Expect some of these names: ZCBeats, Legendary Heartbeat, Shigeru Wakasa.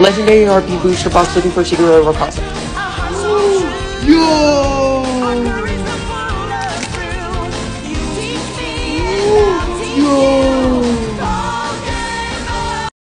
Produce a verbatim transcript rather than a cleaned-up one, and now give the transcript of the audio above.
Legendary Heartbeat booster box looking for Shigeru Wakasa. Yo!